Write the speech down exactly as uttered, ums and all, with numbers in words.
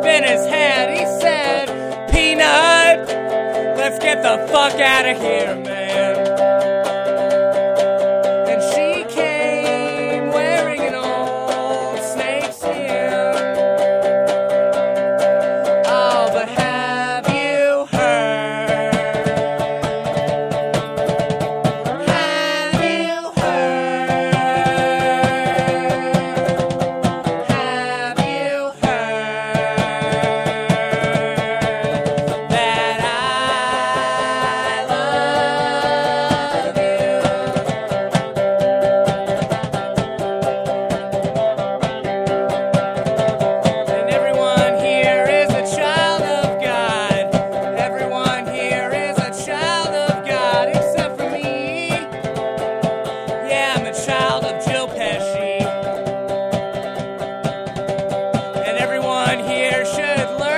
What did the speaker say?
up in his head. He said, Peanut, let's get the fuck out of here, man. And she came wearing an old snake skin. Oh, but have you heard? Have you heard? Have you heard that I should learn.